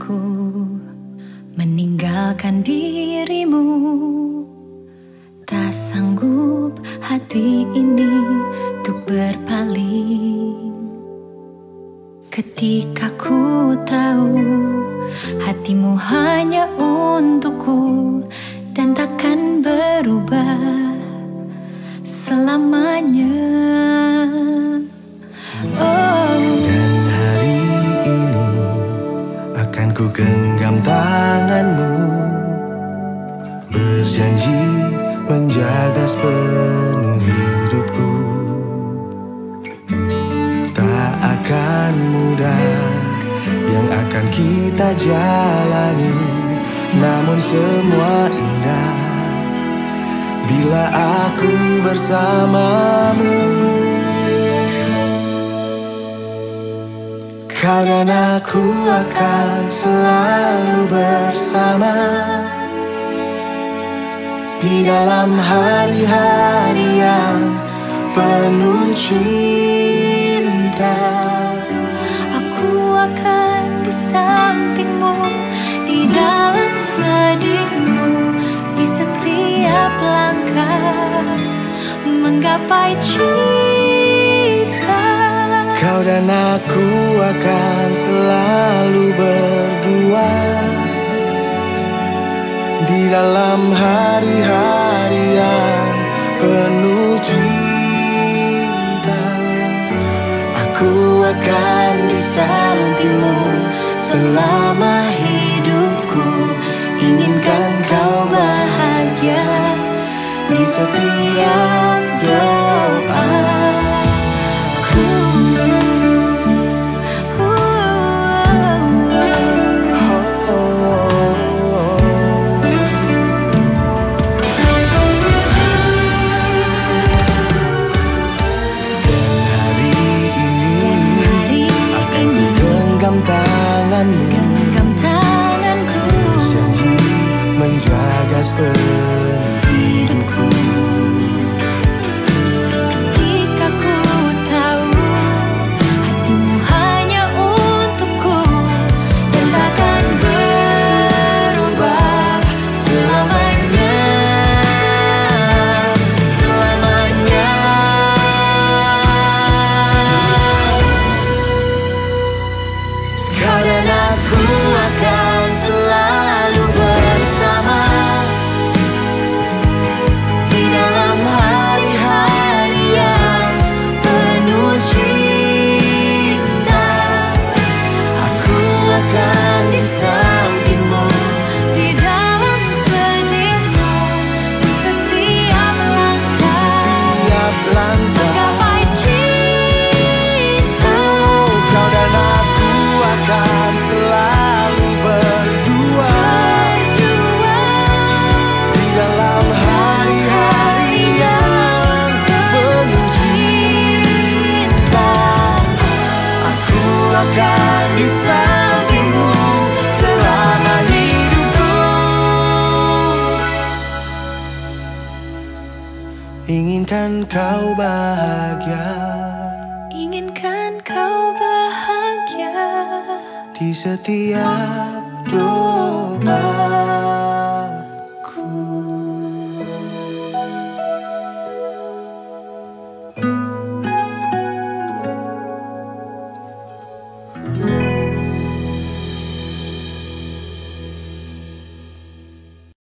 aku meninggalkan dirimu. Tak sanggup hati ini untuk berpaling. Ketika ku tahu hatimu hanya untukku dan takkan berubah selamanya. Oh. Dan hari ini akan ku genggam tanganmu, berjanji menjaga sepenuh hidupku. Tak akan mudah yang akan kita jalani, namun semua indah bila aku bersamamu. Kau dan aku akan selalu bersama di dalam hari-hari yang penuh cinta. Aku akan di sampingmu, di dalam sedihmu, di setiap langkah menggapai cinta. Kau dan aku akan selalu berdua di dalam hari-hari yang penuh cinta. Aku akan di sampingmu selama hidupku. Inginkan kau bahagia di setiap doa. Menjaga sepenuh hidupku. Ketika ku tahu hatimu hanya untukku dan takkan berubah selamanya, selamanya. Kau dan aku akan selalu bersama di dalam hari-hari yang penuh cinta. Aku akan di sampingmu, di dalam sedihmu, di setiap langkah menggapai cinta. Kau dan aku akan selalu inginkan kau bahagia di setiap doa.